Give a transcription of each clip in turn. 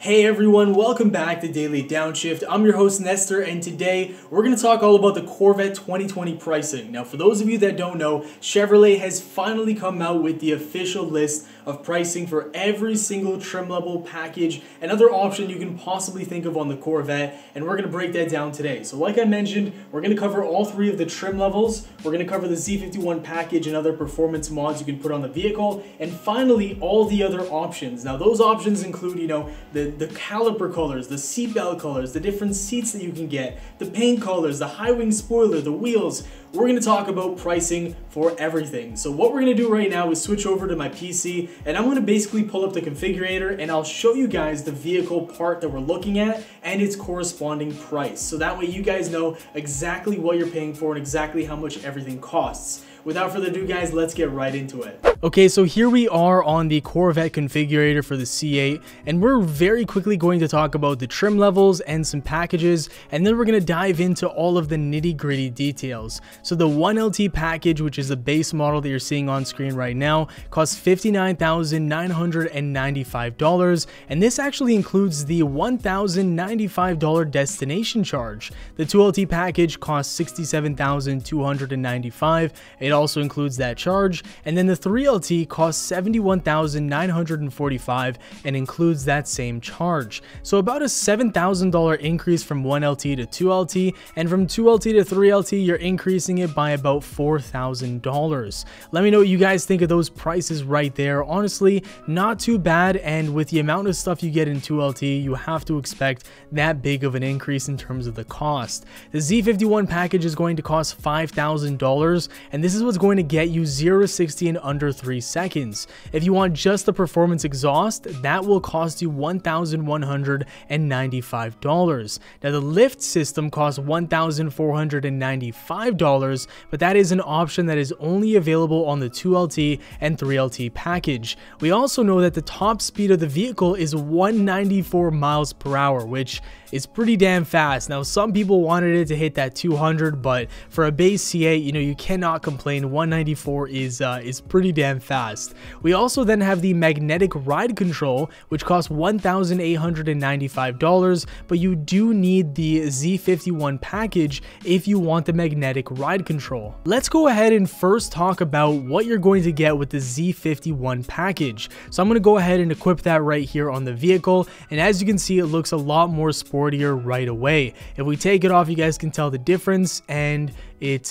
Hey everyone, welcome back to Daily Downshift. I'm your host Nestor, and today we're going to talk all about the Corvette 2020 pricing. Now for those of you that don't know, Chevrolet has finally come out with the official list of pricing for every single trim level, package, and other option you can possibly think of on the Corvette, and we're going to break that down today. So like I mentioned, we're going to cover all three of the trim levels, we're going to cover the Z51 package and other performance mods you can put on the vehicle, and finally all the other options. Now those options include, you know, the caliper colors, the seatbelt colors, the different seats that you can get, the paint colors, the high wing spoiler, the wheels. We're going to talk about pricing for everything. So what we're going to do right now is switch over to my PC, and I'm going to basically pull up the configurator, and I'll show you guys the vehicle part that we're looking at and its corresponding price. So that way you guys know exactly what you're paying for and exactly how much everything costs. Without further ado guys, let's get right into it. Okay, so here we are on the Corvette configurator for the C8, and we're very quickly going to talk about the trim levels and some packages, and then we're going to dive into all of the nitty-gritty details. So the 1LT package, which is the base model that you're seeing on screen right now, costs $59,995, and this actually includes the $1,095 destination charge. The 2LT package costs $67,295, it also includes that charge, and then the 3LT costs $71,945 and includes that same charge. So about a $7,000 increase from 1LT to 2LT, and from 2LT to 3LT, you're increasing it by about $4,000. Let me know what you guys think of those prices right there. Honestly, not too bad, and with the amount of stuff you get in 2LT, you have to expect that big of an increase in terms of the cost. The Z51 package is going to cost $5,000, and this is what's going to get you 0-60 in under 3 seconds. If you want just the performance exhaust, that will cost you $1,195. Now the lift system costs $1,495, but that is an option that is only available on the 2LT and 3LT package. We also know that the top speed of the vehicle is 194 miles per hour, which is pretty damn fast. Now some people wanted it to hit that 200, but for a base C8, you know, you cannot complain. 194 is pretty damn fast. We also then have the magnetic ride control, which costs $1,895, but you do need the Z51 package if you want the magnetic ride control. Let's go ahead and first talk about what you're going to get with the Z51 package. So I'm going to go ahead and equip that right here on the vehicle, and as you can see, it looks a lot more sportier right away. If we take it off, you guys can tell the difference, and it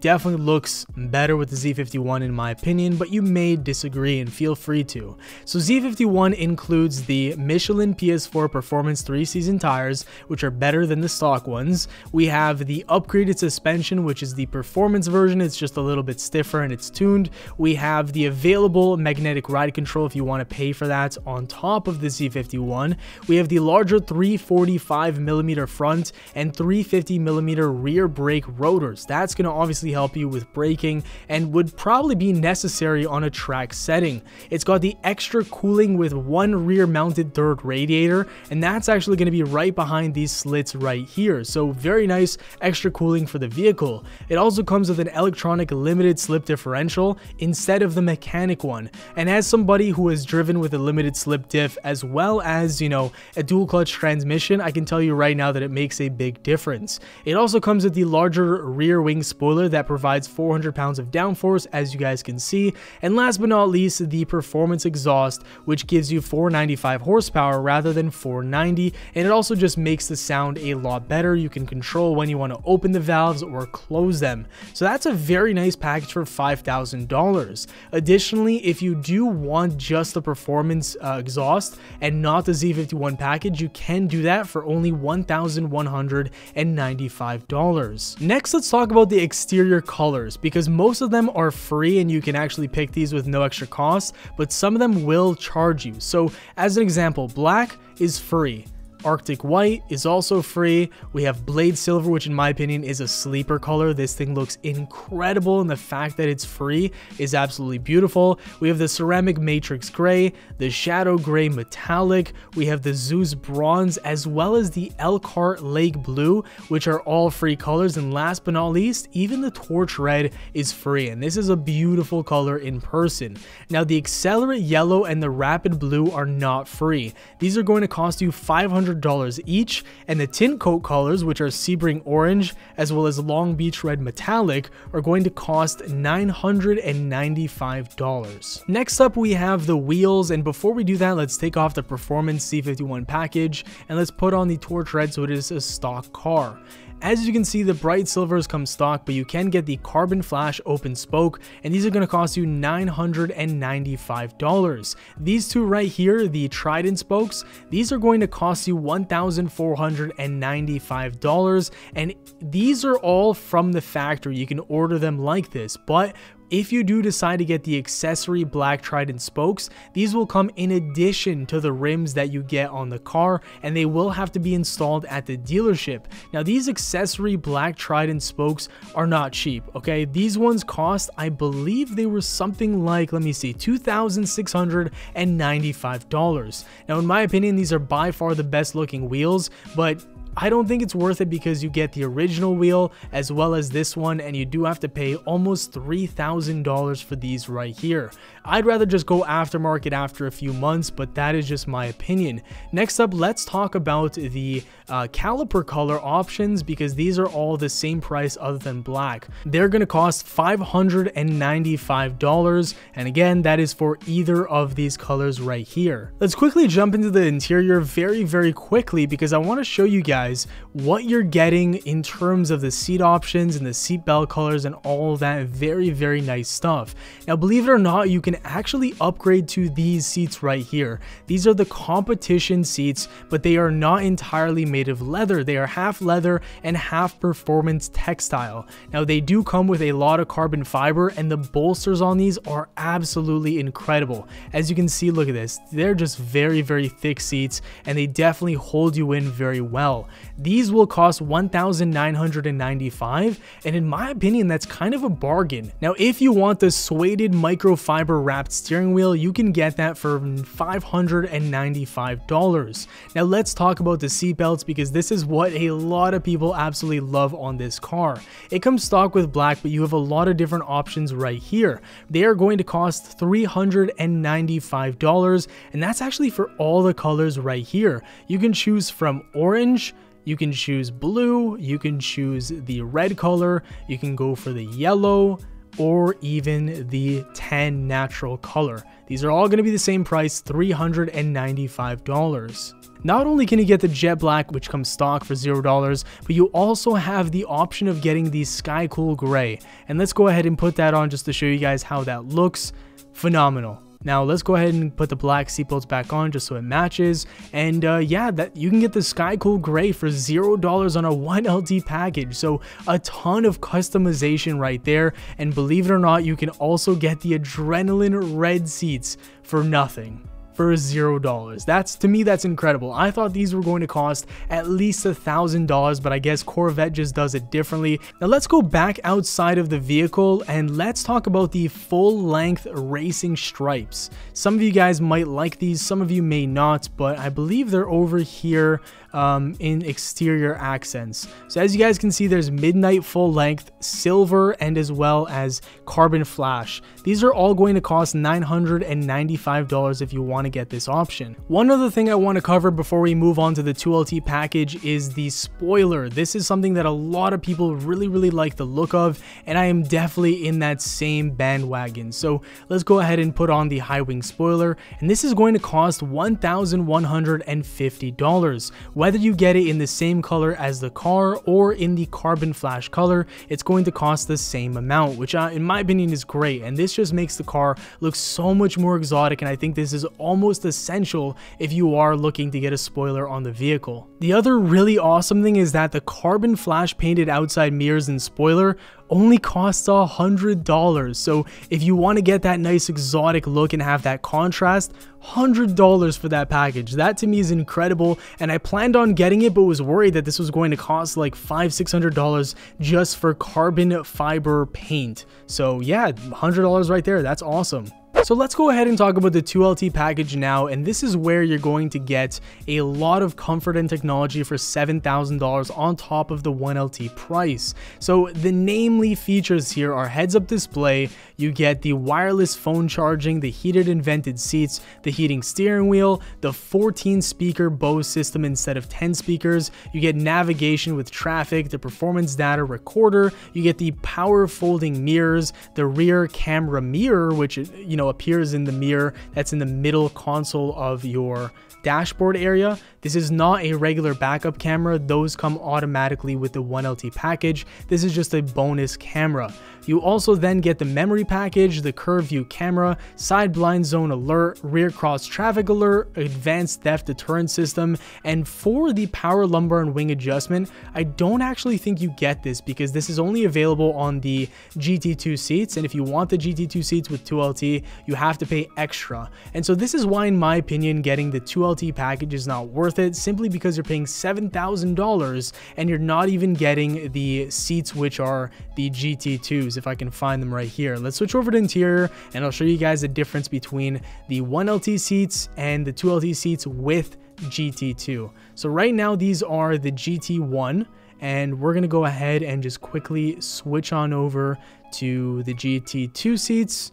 definitely looks better with the Z51 in my opinion, but you may disagree and feel free to. So Z51 includes the Michelin PS4 Performance 3-season tires, which are better than the stock ones. We have the upgraded suspension, which is the performance version. It's just a little bit stiffer and it's tuned. We have the available magnetic ride control if you want to pay for that on top of the Z51. We have the larger 345mm front and 350mm rear brake rotors. That's going to obviously help you with braking and would probably be necessary on a track setting. It's got the extra cooling with one rear mounted third radiator, and that's actually going to be right behind these slits right here. So very nice extra cooling for the vehicle. It also comes with an electronic limited slip differential instead of the mechanic one. And as somebody who has driven with a limited slip diff as well as, you know, a dual clutch transmission, I can tell you right now that it makes a big difference. It also comes with the larger rear wing spoiler that provides 400 pounds of downforce, as you guys can see, and last but not least, the performance exhaust, which gives you 495 horsepower rather than 490, and it also just makes the sound a lot better. You can control when you want to open the valves or close them. So that's a very nice package for $5,000. Additionally, if you do want just the performance exhaust and not the Z51 package, you can do that for only $1,195. Next, let's talk about the exterior colors, because most of them are free and you can actually pick these with no extra cost, but some of them will charge you. So as an example, black is free. Arctic White is also free. We have Blade Silver, which in my opinion is a sleeper color. This thing looks incredible, and the fact that it's free is absolutely beautiful. We have the Ceramic Matrix Gray, the Shadow Gray Metallic, we have the Zeus Bronze, as well as the Elkhart Lake Blue, which are all free colors. And last but not least, even the Torch Red is free, and this is a beautiful color in person. Now, the Accelerate Yellow and the Rapid Blue are not free. These are going to cost you $500 each, and the Tin Coat colors, which are Sebring Orange as well as Long Beach Red Metallic, are going to cost $995. Next up, we have the wheels, and before we do that, let's take off the Performance C51 package and let's put on the Torch Red so it is a stock car. As you can see, the bright silvers come stock, but you can get the carbon flash open spoke, and these are going to cost you $995. These two right here, the Trident spokes, these are going to cost you $1,495, and these are all from the factory. You can order them like this, but if you do decide to get the accessory black Trident spokes, these will come in addition to the rims that you get on the car, and they will have to be installed at the dealership. Now, these accessory black Trident spokes are not cheap, okay? These ones cost, I believe they were something like, let me see, $2,695. Now, in my opinion, these are by far the best looking wheels, but I don't think it's worth it because you get the original wheel as well as this one, and you do have to pay almost $3,000 for these right here. I'd rather just go aftermarket after a few months, but that is just my opinion. Next up, let's talk about the caliper color options, because these are all the same price other than black. They're going to cost $595, and again, that is for either of these colors right here. Let's quickly jump into the interior very quickly, because I want to show you guys what you're getting in terms of the seat options and the seat belt colors and all that very nice stuff. Now, believe it or not, you can actually upgrade to these seats right here. These are the competition seats, but they are not entirely made of leather. They are half leather and half performance textile. Now, they do come with a lot of carbon fiber, and the bolsters on these are absolutely incredible. As you can see, look at this. They're just very thick seats, and they definitely hold you in very well. These will cost $1,995, and in my opinion, that's kind of a bargain. Now, if you want the suede microfiber wrapped steering wheel, you can get that for $595. Now, let's talk about the seatbelts, because this is what a lot of people absolutely love on this car. It comes stock with black, but you have a lot of different options right here. They are going to cost $395, and that's actually for all the colors right here. You can choose from orange, you can choose blue, you can choose the red color, you can go for the yellow, or even the tan natural color. These are all going to be the same price, $395. Not only can you get the jet black, which comes stock for $0, but you also have the option of getting the sky cool gray. And let's go ahead and put that on just to show you guys how that looks. Phenomenal. Now, let's go ahead and put the black seatbelts back on just so it matches. And yeah, that you can get the Sky Cool Gray for $0 on a 1LT package. So a ton of customization right there. And believe it or not, you can also get the Adrenaline Red seats for nothing. For $0. That's, to me, that's incredible. I thought these were going to cost at least $1,000, but I guess Corvette just does it differently. Now, let's go back outside of the vehicle and let's talk about the full-length racing stripes. Some of you guys might like these, some of you may not, but I believe they're over here in exterior accents. So as you guys can see, there's midnight full-length, silver, and as well as carbon flash. These are all going to cost $995 if you want to get this option. One other thing I want to cover before we move on to the 2LT package is the spoiler. This is something that a lot of people really like the look of, and I am definitely in that same bandwagon. So let's go ahead and put on the high wing spoiler, and this is going to cost $1,150. Whether you get it in the same color as the car or in the carbon flash color, it's going to cost the same amount, which in my opinion is great, and this just makes the car look so much more exotic, and I think this is almost almost essential if you are looking to get a spoiler on the vehicle. The other really awesome thing is that the carbon flash painted outside mirrors and spoiler only costs $100, so if you want to get that nice exotic look and have that contrast, $100 for that package. That to me is incredible, and I planned on getting it but was worried that this was going to cost like $500-$600 just for carbon fiber paint. So yeah, $100 right there, that's awesome. So let's go ahead and talk about the 2LT package now, and this is where you're going to get a lot of comfort and technology for $7,000 on top of the 1LT price. So the namely features here are heads-up display, you get the wireless phone charging, the heated and vented seats, the heating steering wheel, the 14-speaker Bose system instead of 10 speakers, you get navigation with traffic, the performance data recorder, you get the power folding mirrors, the rear camera mirror, which, you know, appears in the mirror that's in the middle console of your dashboard area. This is not a regular backup camera. Those come automatically with the 1LT package. This is just a bonus camera. You also then get the memory package, the curve view camera, side blind zone alert, rear cross traffic alert, advanced theft deterrent system, and for the power lumbar and wing adjustment, I don't actually think you get this because this is only available on the GT2 seats, and if you want the GT2 seats with 2LT, you have to pay extra. And so this is why, in my opinion, getting the 2LT package is not worth it, simply because you're paying $7,000 and you're not even getting the seats, which are the GT2s, if I can find them right here. Let's switch over to interior and I'll show you guys the difference between the 1LT seats and the 2LT seats with GT2. So right now these are the GT1, and we're gonna go ahead and just quickly switch on over to the GT2 seats,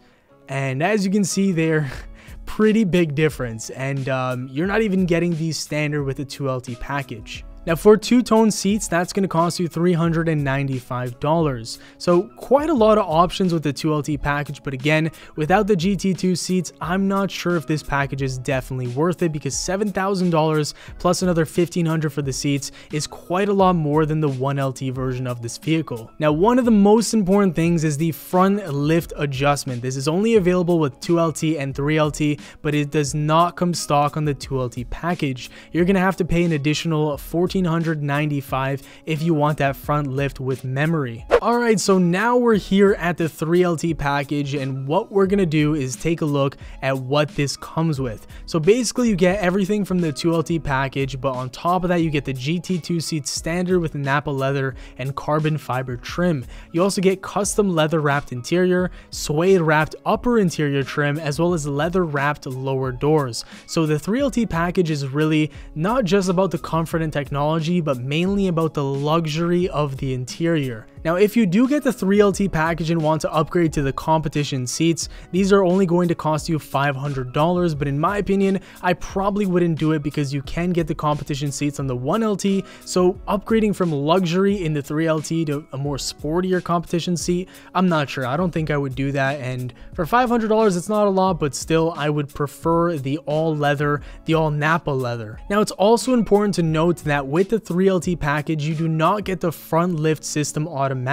and as you can see, they're pretty big difference, and you're not even getting these standard with the 2LT package. Now for two-tone seats, that's going to cost you $395. So quite a lot of options with the 2LT package, but again, without the GT2 seats, I'm not sure if this package is definitely worth it, because $7,000 plus another $1,500 for the seats is quite a lot more than the 1LT version of this vehicle. Now one of the most important things is the front lift adjustment. This is only available with 2LT and 3LT, but it does not come stock on the 2LT package. You're going to have to pay an additional $1,495 if you want that front lift with memory. All right, so now we're here at the 3LT package, and what we're gonna do is take a look at what this comes with. So basically you get everything from the 2LT package, but on top of that you get the GT2 seats standard with Napa leather and carbon fiber trim. You also get custom leather wrapped interior, suede wrapped upper interior trim, as well as leather wrapped lower doors. So the 3LT package is really not just about the comfort and technology, but mainly about the luxury of the interior. Now if you do get the 3LT package and want to upgrade to the competition seats, these are only going to cost you $500, but in my opinion, I probably wouldn't do it because you can get the competition seats on the 1LT, so upgrading from luxury in the 3LT to a more sportier competition seat, I'm not sure. I don't think I would do that, and for $500 it's not a lot, but still I would prefer the all leather, the all Napa leather. Now it's also important to note that with the 3LT package, you do not get the front lift system automatically.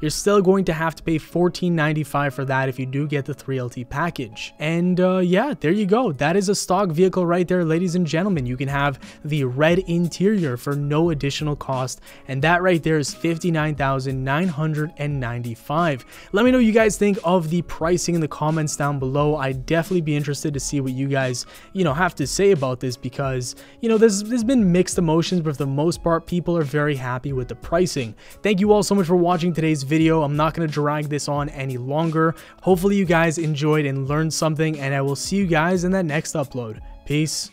You're still going to have to pay $1,495 for that if you do get the 3LT package. And yeah, there you go. That is a stock vehicle right there, ladies and gentlemen. You can have the red interior for no additional cost, and that right there is $59,995. Let me know what you guys think of the pricing in the comments down below. I'd definitely be interested to see what you guys, you know, have to say about this, because, you know, there's been mixed emotions, but for the most part, people are very happy with the pricing. Thank you all so much for watching today's video. I'm not going to drag this on any longer. Hopefully you guys enjoyed and learned something, and I will see you guys in that next upload. Peace.